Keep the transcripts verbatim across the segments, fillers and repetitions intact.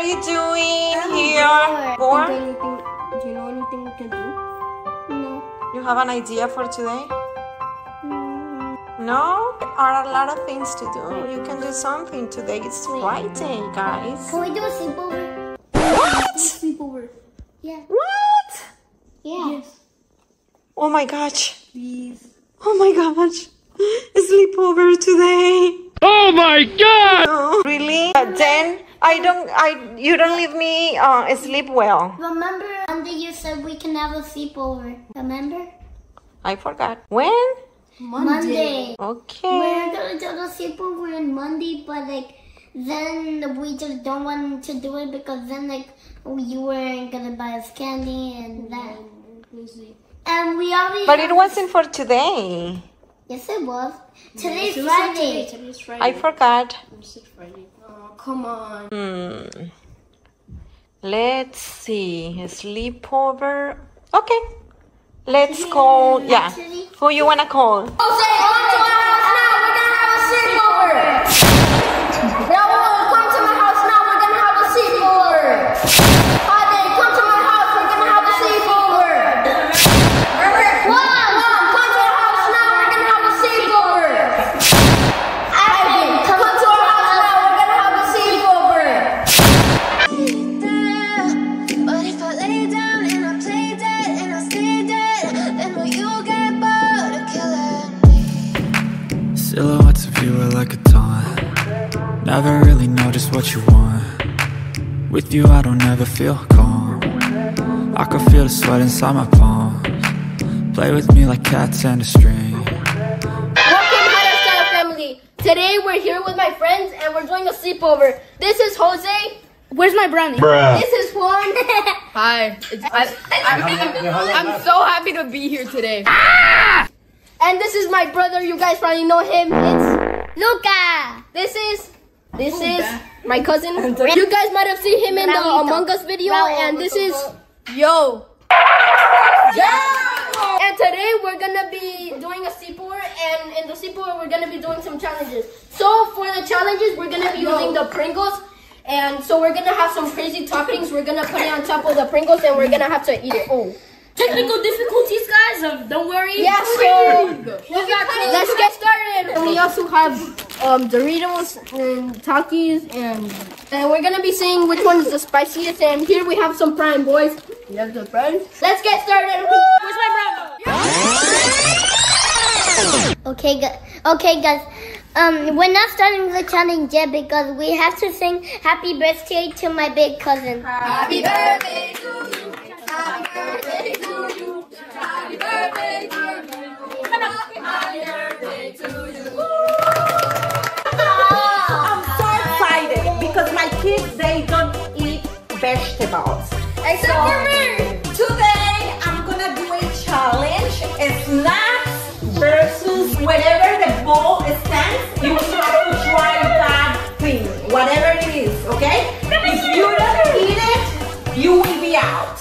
are you doing I'm here? More? Do you know anything we can do? No. You have an idea for today? Mm. No? There are a lot of things to do. You can do something today. It's Friday, guys. Can we do a sleepover? What? Sleepover. Yeah. What? Yeah. Yes. Oh my gosh. Please. Oh my gosh. Sleepover today. Oh my god! No. Really? But then I don't I you don't leave me uh sleep well. Remember Monday you said we can have a sleepover. Remember? I forgot. When? Monday. Monday. Okay. We're gonna do the sleepover on Monday, but like then we just don't want to do it because then like you weren't gonna buy us candy and that. And we already But it wasn't for today. Yes, it was. Today's yeah, Friday. Today. Today's Friday. I forgot. Friday. Oh, come on. Hmm. Let's see. Sleepover. Okay. Let's yeah, call. Yeah. Actually. Who you wanna call? Jose, come to my house now. We're gonna have a sleepover. No, come to my house now. We're gonna have a sleepover. Jose, come to my house. We're gonna have a sleepover. What? Silhouettes of you are like a taunt. Never really know just what you want. With you I don't ever feel calm. I can feel the sweat inside my palms. Play with me like cats and a string. Welcome to Jarastyle Family. Today we're here with my friends and we're doing a sleepover. This is Jose. Where's my brownie? Bruh. This is Juan. Hi. It's, I, I'm, I'm so happy to be here today. Ah! And this is my brother, you guys probably know him, it's Luca! This is, this is my cousin, you guys might have seen him in the Among Us video, and this is, yo! Yeah! And today we're gonna be doing a sleepover, and in the sleepover we're gonna be doing some challenges. So for the challenges, we're gonna be using the Pringles, and so we're gonna have some crazy toppings, we're gonna put it on top of the Pringles, and we're gonna have to eat it. Oh. Technical difficulties, guys. Um, don't worry. Yeah, so we got let's get started. And we also have um, Doritos and Takis, and and we're gonna be seeing which one is the spiciest. And here we have some Prime, boys. You have the Prime. Let's get started. Where's my brother? Okay, guys. Okay, guys. Um, we're not starting the challenge yet because we have to sing "Happy Birthday" to my big cousin. Happy birthday to you. Happy birthday to you. Happy birthday to you. Happy birthday to you. I'm so excited because my kids, they don't eat vegetables. Except so, for me. Today, I'm going to do a challenge. It's snacks versus whatever the bowl stands. You try to try that thing, whatever it is, okay? If you don't eat it, you will be out.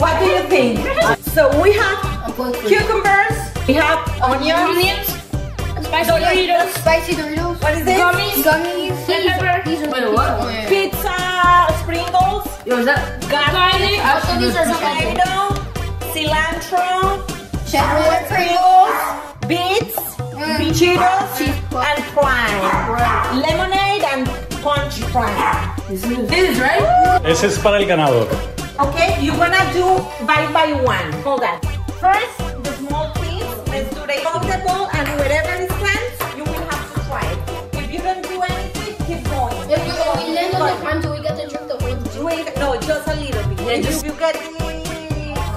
What do you think? So we have cucumbers, we have onions, onions spicy Doritos, spicy Doritos. What is this? Gummies, gummies, pepper, pizza, sprinkles, garlic, also these are tomato, cilantro, shallot, Pringles, beets, Cheetos, and prime, lemonade, and punch prime. This is right. This is para el ganador. Okay, you're gonna do by by one. Hold on. First, the small piece. Let's do the top of the bowl and wherever it stands, you will have to try it. If you don't do anything, keep going. If you so we land on the front, do we get the trick the whole thing? No, just a little bit. Yeah, just you get the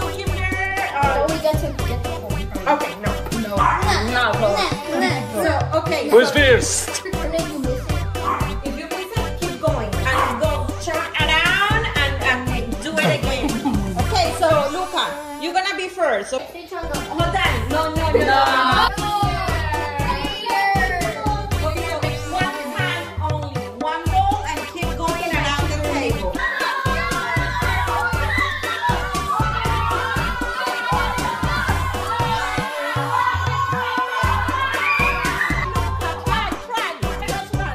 cookie there. Uh, so we get to get the whole thing. Okay, no. No. No. No. No. So, okay. Who's so, first? You're gonna be first. So hold on. No, no, no. One hand only. One bowl and keep going around the table. Try, try. Just try.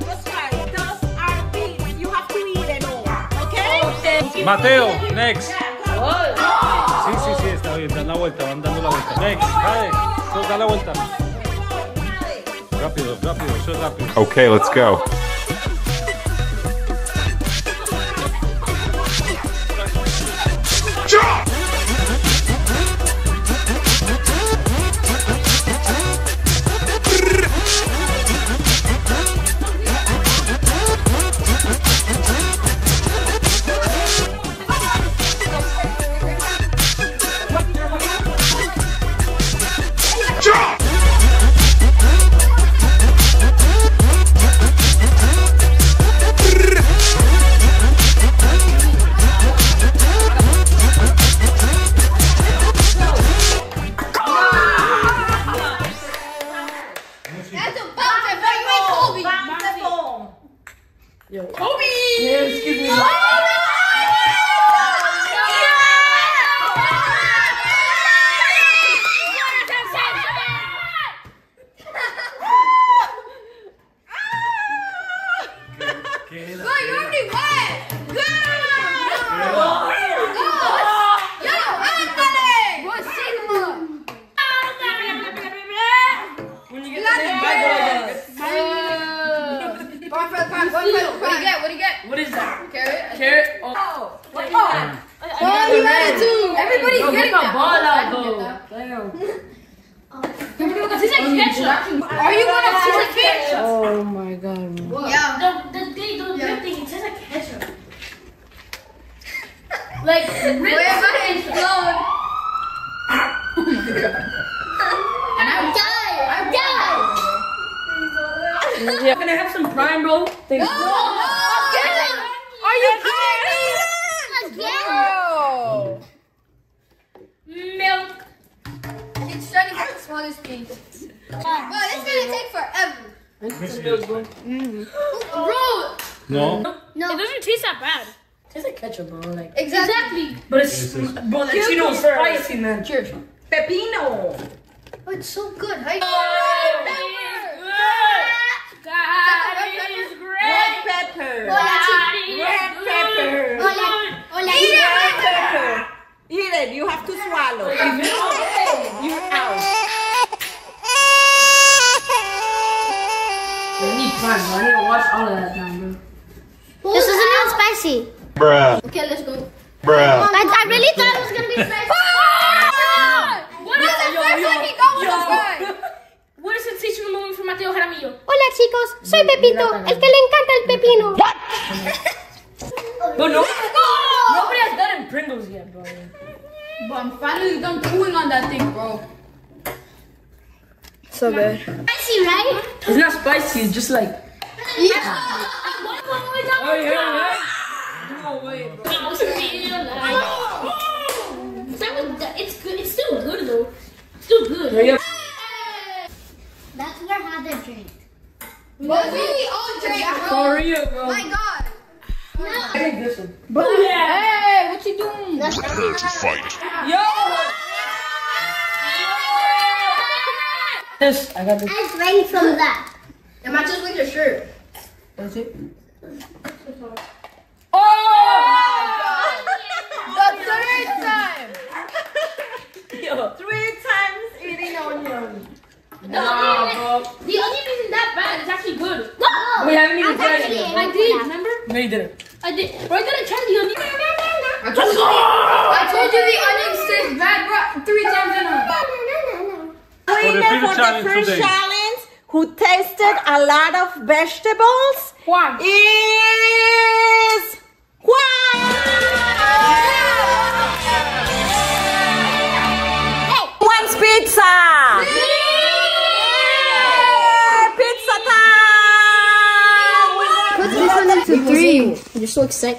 Just try. Those are beets. You have to eat. Mateo, next. Sí, sí, sí, está bien, dan la vuelta, van dando la vuelta. Next, Jade, todos dan la vuelta. Rápido, rápido, eso es rápido. Okay, let's go.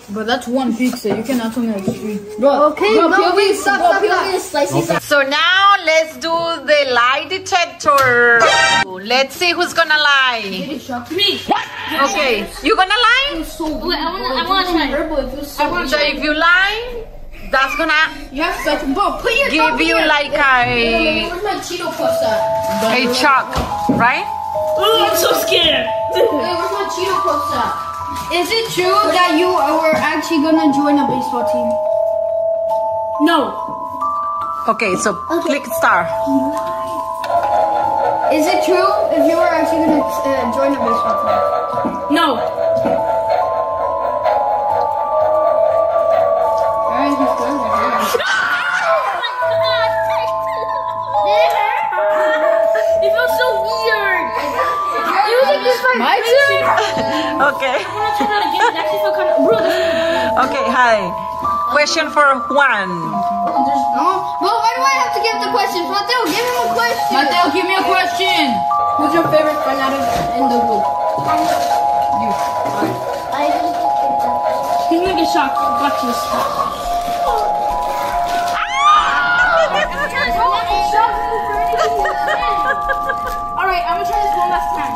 But that's one pizza. You cannot tell me like three. Bro, okay, bro, bro, P O V, stop, bro, P O V, stop, stop, stop. So now let's do the lie detector. Let's see who's gonna lie. Me. What? Okay, you gonna lie? So wait, I wanna, I wanna try. So, I wanna so try. If you lie, that's gonna. You have such, bro. Put your give you here. Like a. Where's my Cheeto puffs at? A chalk, right? Oh, I'm so scared. Wait, where's my Cheeto puffs at? Is it true that you were actually gonna join a baseball team? No. Okay, so okay. click star. Is it true if you were actually gonna uh, join a baseball team? No. Where is this going? Oh my god! It feels so weird. You think this is my turn? Okay. Okay, hi. Question for Juan. There's no. Well, why do I have to give the questions? Mateo, give him a question. Mateo, give me a question. Who's your favorite banana in the group? You. I don't think he's gonna get shocked. Watch this. Alright, I'm gonna try this one last time.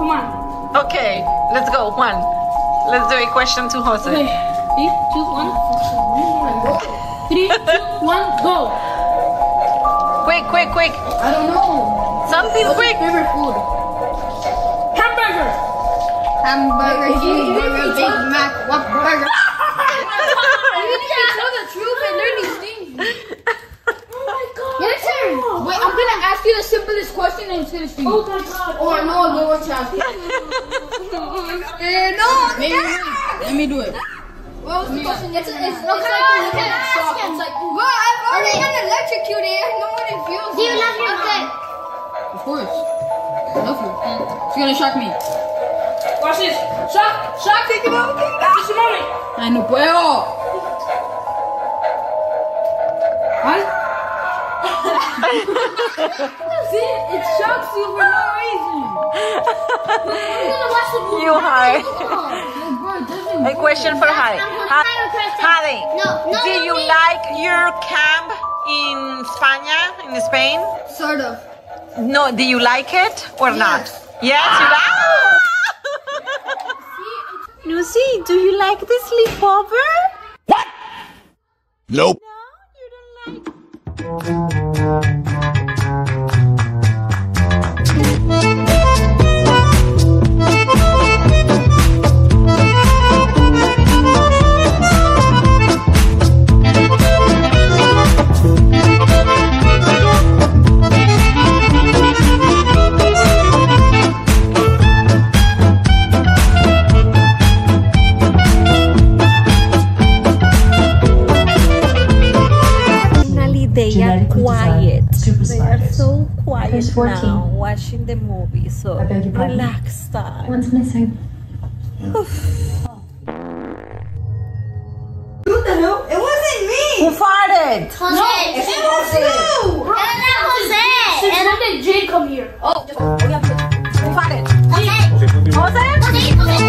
Come on. Okay, let's go. One. Let's do a question to Jose. Okay. Three, two, one. Three, two, one, go. Quick, quick, quick. I don't know. Something What's quick. Your favorite food? Hamburger. Hamburger, cheeseburger, Big Mac, what burger? You need to tell the truth and learn these things. Wait, I'm gonna ask you the simplest question and finish you. Oh my god. Or no, lower chance. No, maybe. Let me do it. What was the question? It's, it's, it's, it's like you can shock. It's like, well, I've already been electrocuted. I know what it feels like. Do you love your mom? Of course. I love you. She's gonna shock me. Watch this. Shock, shock, take a moment. Just a moment. I know, puedo. What? See, it shocks you for no reason. You high. A question for Hadi. Hadi, no, no, do you me. like your camp in España, in Spain? Sort of. No, do you like it or yes. not? Yes, you like it. Lucy, do you like the sleepover? What? Nope. No, you don't like it. Now, watching the movie, so relax, style. One's missing. Oh. What the hell? It wasn't me! Who farted? Jose! No, it, it was you! Bro, and not Jose! Since and when did Jade come here? Oh, just, oh yeah, who farted? Okay. Jose? Jose? Jose?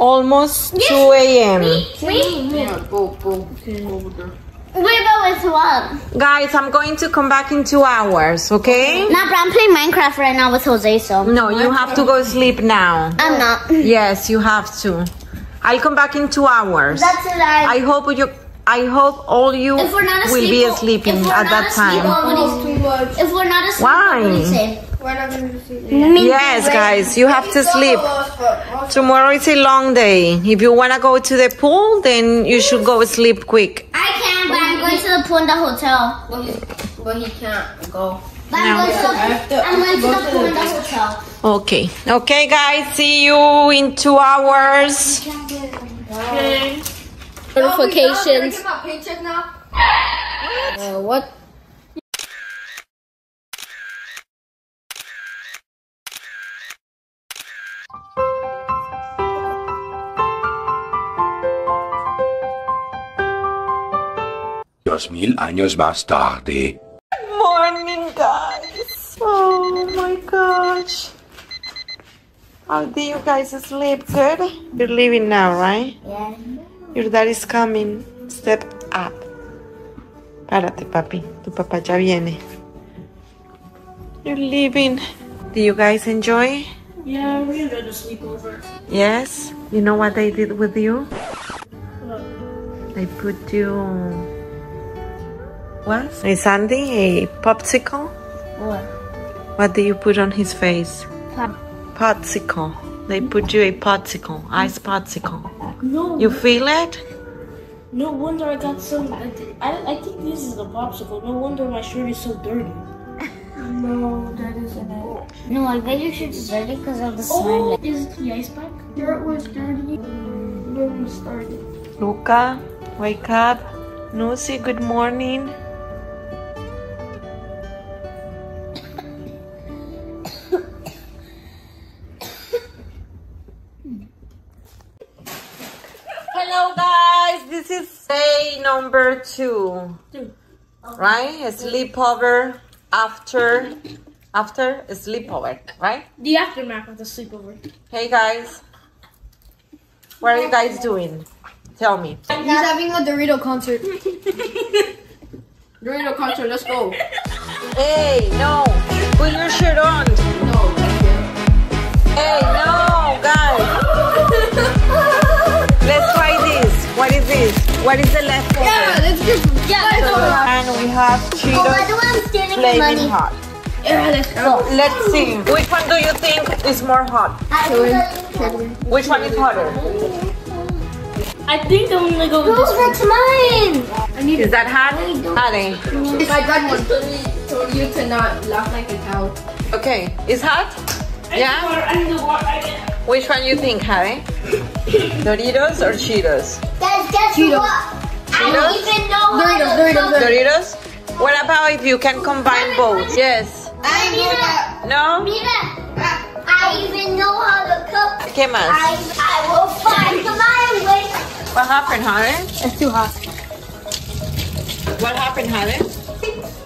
Almost two A M. Yes. Wait, wait, wait. Rainbow is one. Guys, I'm going to come back in two hours, okay? No, but I'm playing Minecraft right now with Jose, so... No, you have to go sleep now. I'm not. Yes, you have to. I'll come back in two hours. That's it, I... I hope you... I hope all you will asleep, be sleeping at that asleep, time. Always. If we're not asleep, why? We're not going to sleep. Yes, guys, you have to sleep. Tomorrow is a long day. If you want to go to the pool, then you should go sleep quick. I can, but I'm going to the pool in the hotel. But he, but he can't go. But no. I'm going to the pool in the hotel. Okay. Okay, guys, see you in two hours. Okay. Notifications. Uh, what? Dos mil años más tarde. Good morning, guys. Oh my gosh. How do you guys sleep? Good? You're leaving now, right? Yeah. Your dad is coming. Step up. Párate, papi. Tu papá ya viene. You're leaving. Do you guys enjoy? Yeah, we enjoyed the sleepover. Yes? You know what they did with you? What? They put you... What? Hey, Sandy, a popsicle? What? What do you put on his face? Pop. Popsicle. They put you a popsicle. Ice popsicle. No. You feel it? No wonder I got some. I, th I, I think this is a popsicle. No wonder my shirt is so dirty. No, that isn't it. No, I bet your shirt is dirty because of the smell. Oh, is it the ice pack? Dirt was dirty when we started. Luca, wake up. Nusi, good morning. Number two, two. Okay. Right? A sleepover after, after a sleepover, right? The aftermath of the sleepover. Hey guys, what are you guys doing? Tell me. He's having a Dorito concert. Dorito concert, let's go. Hey, no, put your shirt on. No. Hey, no, guys. Let's try this. What is this? What is the leftover? Yeah, let's just yeah. And we have Cheetos. Oh, by the way, I'm standing in money. Hot. Yeah, let's go. So, let's see. Which one do you think is more hot? Chewing. Chewing. Which one is hotter? I think I'm gonna go with no, this one. That's mine. I need is that hot? Hot ain't. My dad was told you to not laugh like a cow. Okay, it's hot? I yeah? Water, I need water, I need... Which one you think, honey? Doritos or Cheetos? Guys, guess Cheetos. What? I don't even know Doritos, Doritos, Doritos. Doritos? What about if you can combine both? Yes. I mira, no? Mira, I even know how to cook. ¿Qué más? I, I will find combine with. What happened, honey? It's too hot. What happened, honey?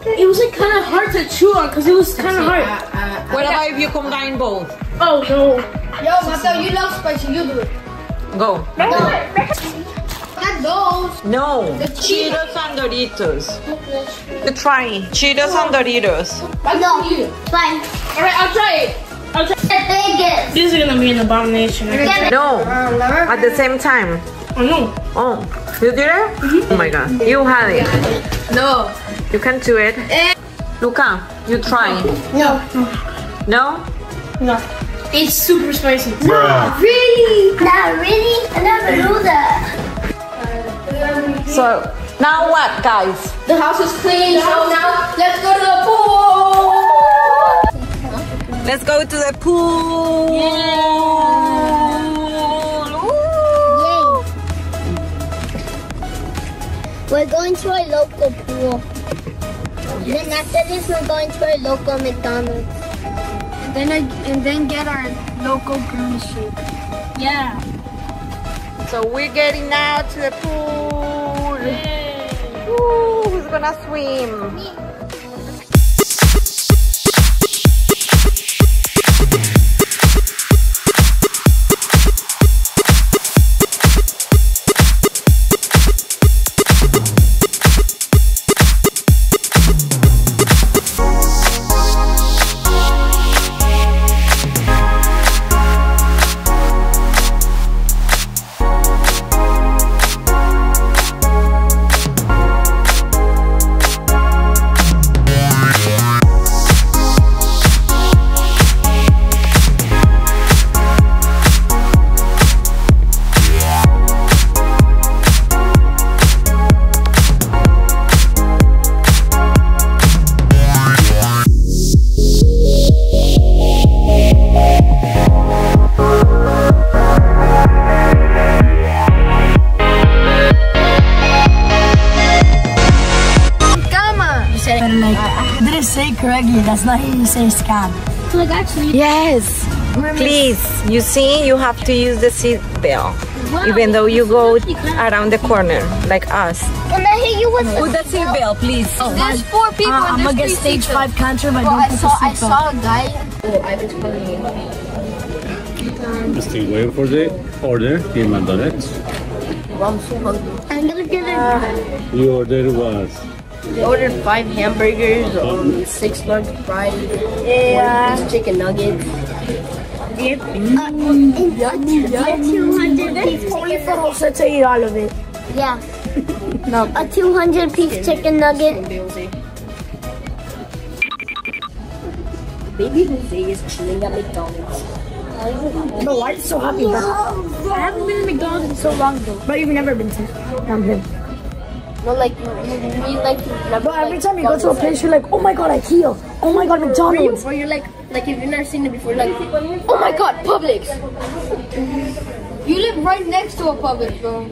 It was like kind of hard to chew on because it was kind of hard. Uh, uh, what about if you combine both? Oh no. Yo, Mateo, you love spicy. You do it. Go. No. Not those. No. The Cheetos and Doritos. Okay. Try Cheetos and Doritos. No. Fine. All right, I'll try it. I'll try it. The biggest. This is gonna be an abomination. Right? No. At the same time. Oh no. Oh. You did it? Mm -hmm. Oh my God. You had it. No. You can't do it. Eh. Luca, you try. No. No. No. It's super spicy. Not really. Not really. I never knew that. So now what, guys? The house is clean. So now let's go to the pool. Let's go to the pool. Yeah. We're going to our local pool. Yes. Then after this, we're going to our local McDonald's. Then I, and then get our local green shake. Yeah. So we're getting now to the pool. Yay. Ooh, who's gonna swim? Me. It's not a user scan. Look, actually. Yes. Please. You see, you have to use the seat belt. Wow, even though you go around the corner, like us. And I hear you with Put the seatbelt, please. Oh, there's four people uh, in this I'm against stage five country, but well, I, saw, I saw a guy. Oh, I was calling you. Still waiting for the order in McDonald's. I'm so hungry. I'm gonna get it. Uh, you ordered what? They ordered five hamburgers, um, six large fries, yeah. one chicken nuggets. Yep. Mm. Uh, two hundred piece for also to eat all of it. Yeah. No. A two hundred piece chicken nugget. Baby Jose is chilling at McDonald's. Bro, why are you so happy, bro? I haven't been to McDonald's in so long, though. But you've never been to. I'm here. No, like, you mean like you never, But every like, time you go to a place, you're like, oh my god, Ikea. Oh my god, McDonald's. Or you're like, like if you've never seen it before, like, oh my god, Publix. You live right next to a Publix, bro.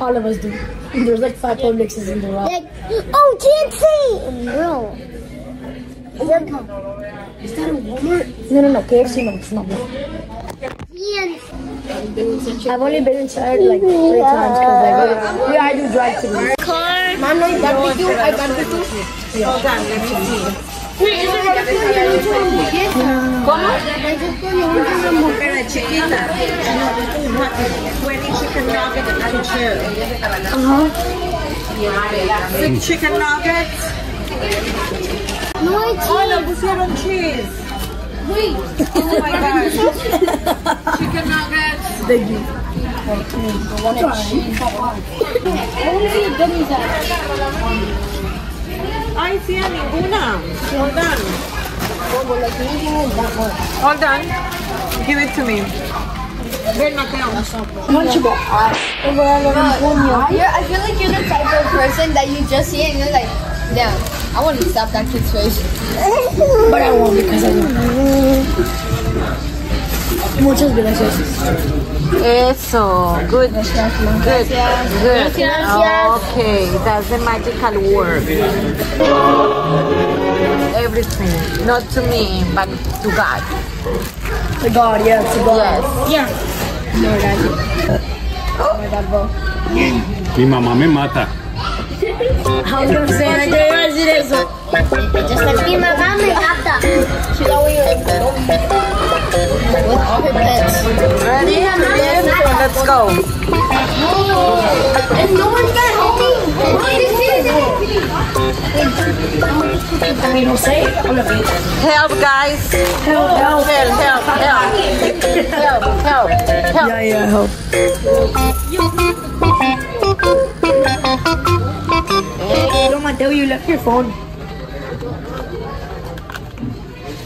All of us do. There's like five Publixes in the row. Like, oh, can't see! Bro. Is that, is that a Walmart? No, no, no, K F C, no, it's not Walmart. I've only been inside like three times because I go. Yeah, I do drive to the car. Mom, I got the two. I got the two. Yeah. Uh-huh. Six chicken nuggets. No cheese. Oh, no, pusieron cheese. Wait! Oh my gosh! Chicken nuggets! Thank you. I want to cheese. I see a ninguna. Hold on. Hold on. Give it to me. Ben Mateo. Munchable. I feel like you're the type of person that you just see and you're like, damn, I want to stop that kid's face. But I won't because I know. Muchas gracias. Eso. Good. Gracias. Good. Good. Gracias. Okay, that's the magical word. Everything. Not to me, but to God. To God, yes. To God. Yes. Yes. No, God. Oh my God, bro. Mi mamá me mata. How do you say it? Just like me, my mom is after. She's always like, with all her pets. Ready? Let's go. And no one's got home. What is this? I mean, who say it? Help, guys. Help, help, help, help. Help, help, help. Yeah, yeah, help. Don't Mateo, you left your phone.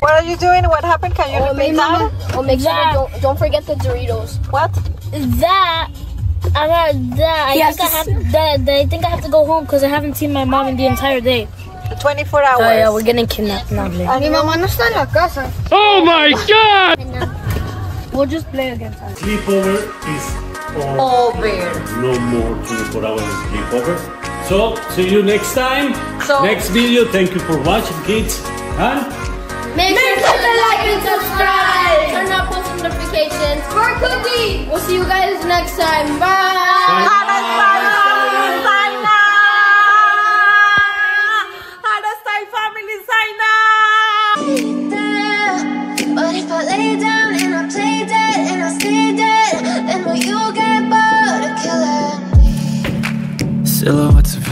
What are you doing? What happened? Can you oh, repeat that? Oh, make that. sure don't, don't forget the Doritos. What? That. I got that. I yes. think I have that. I think I have to go home because I haven't seen my mom in the entire day. twenty-four hours. Oh, yeah, we're getting kidnapped now. Mi mamá no está en la casa. Oh my God! We'll just play against us. Sleepover is over. No more twenty-four hours sleepover. So, see you next time, so, next video. Thank you for watching, kids. And make sure to like and subscribe. Turn on post notifications for cookie. We'll see you guys next time. Bye. Bye. Jarastyle Family, sign up. But if I lay down and I play dead and I stay dead, then will you get bored of killing? Silhouettes of